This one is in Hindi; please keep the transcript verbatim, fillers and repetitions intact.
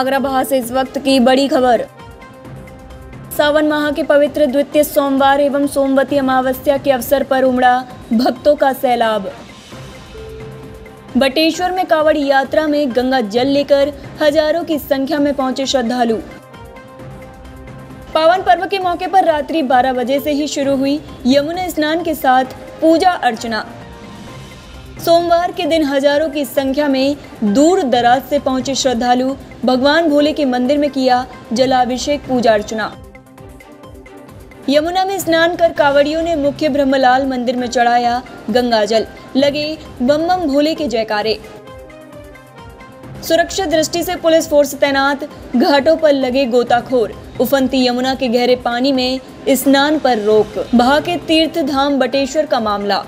आगरा से इस वक्त की बड़ी खबर। सावन माह के पवित्र द्वितीय सोमवार एवं सोमवती अमावस्या के अवसर पर उमड़ा भक्तों का सैलाब। बटेश्वर में कावड़ यात्रा में गंगा जल लेकर हजारों की संख्या में पहुंचे श्रद्धालु। पावन पर्व के मौके पर रात्रि बारह बजे से ही शुरू हुई यमुना स्नान के साथ पूजा अर्चना। सोमवार के दिन हजारों की संख्या में दूर दराज से पहुंचे श्रद्धालु भगवान भोले के मंदिर में किया जलाभिषेक पूजा अर्चना। यमुना में स्नान कर कावड़ियों ने मुख्य ब्रह्मलाल मंदिर में चढ़ाया गंगाजल, लगे बम बम भोले के जयकारे। सुरक्षा दृष्टि से पुलिस फोर्स तैनात, घाटों पर लगे गोताखोर। उफनती यमुना के गहरे पानी में स्नान पर रोक। बहा के तीर्थ धाम बटेश्वर का मामला।